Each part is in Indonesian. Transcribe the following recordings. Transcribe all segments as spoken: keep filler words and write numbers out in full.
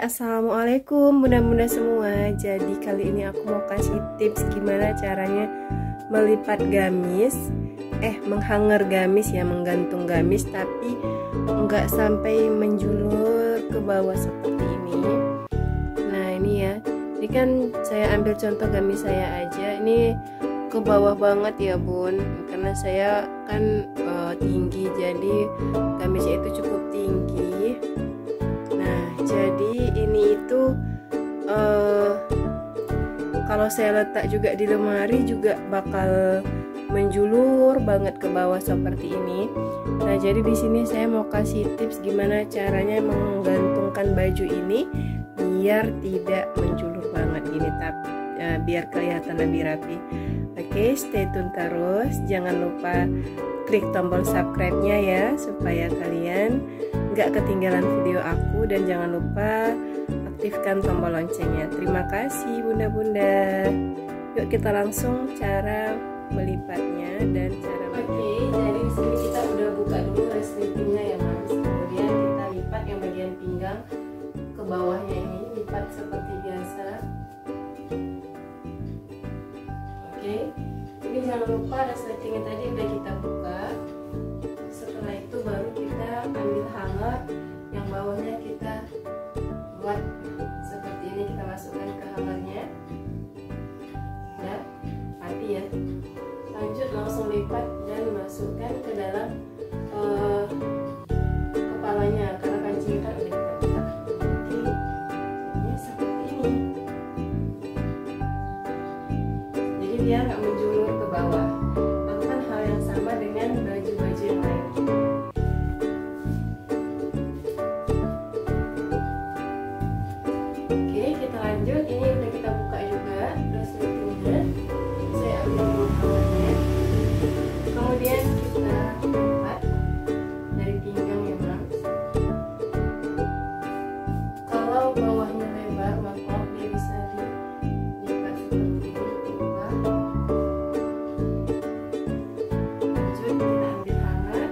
Assalamualaikum bunda-bunda semua. Jadi kali ini aku mau kasih tips gimana caranya melipat gamis, eh menghanger gamis ya, menggantung gamis tapi enggak sampai menjulur ke bawah seperti ini. Nah ini ya, ini kan saya ambil contoh gamis saya aja, ini ke bawah banget ya bun, karena saya kan uh, tinggi, jadi gamisnya itu cukup tinggi. Jadi ini itu uh, kalau saya letak juga di lemari juga bakal menjulur banget ke bawah seperti ini. Nah jadi di sini saya mau kasih tips gimana caranya menggantungkan baju ini biar tidak menjulur banget ini, tapi uh, biar kelihatan lebih rapi. Oke, stay tune terus, jangan lupa klik tombol subscribe-nya ya supaya kalian nggak ketinggalan video aku, dan jangan lupa aktifkan tombol loncengnya. Terima kasih bunda-bunda. Yuk kita langsung cara melipatnya dan cara. Oke, okay, jadi di sini kita udah buka dulu resletingnya ya mas. Kemudian kita lipat yang bagian pinggang ke bawahnya ini, lipat seperti biasa. Oke. Okay. Ini jangan lupa resletingnya tadi udah kita buka. Setelah itu baru kita ambil hanger yang bawahnya, kita buat seperti ini, kita masukkan ke hangernya. Nah, rapi ya. Lanjut langsung lipat dan masukkan ke dalam uh, kepalanya karena kancingnya kan udah kita buka. Jadi seperti ini. Jadi biar nggak menjulur bawah. Lakukan hal yang sama dengan baju-baju yang lain. Oke, kita lanjut. Ini udah kita buka juga resletingnya. Saya ambil bukaannya. Kemudian kita lipat dari pinggang ya mas. Kalau bawahnya lebar maka dia bisa di yang ketiga. Masukkan ke dalam kamar.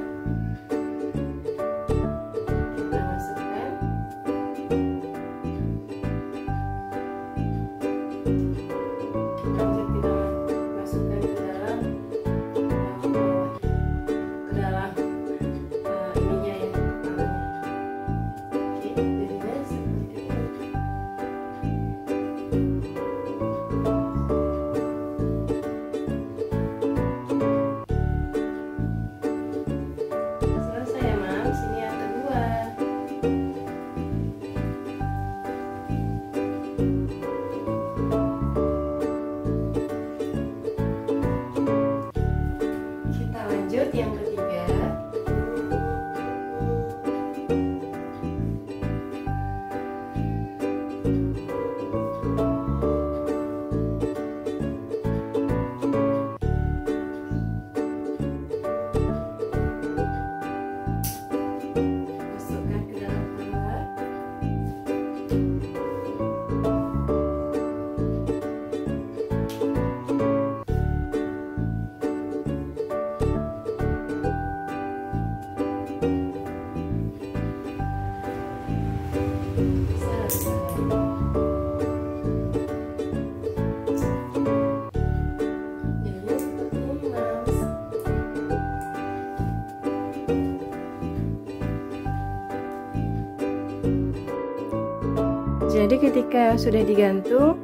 Jadi ketika sudah digantung,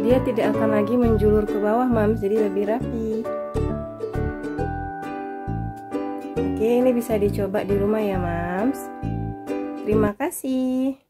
dia tidak akan lagi menjulur ke bawah, mams. Jadi lebih rapi. Oke, ini bisa dicoba di rumah ya, mams. Terima kasih.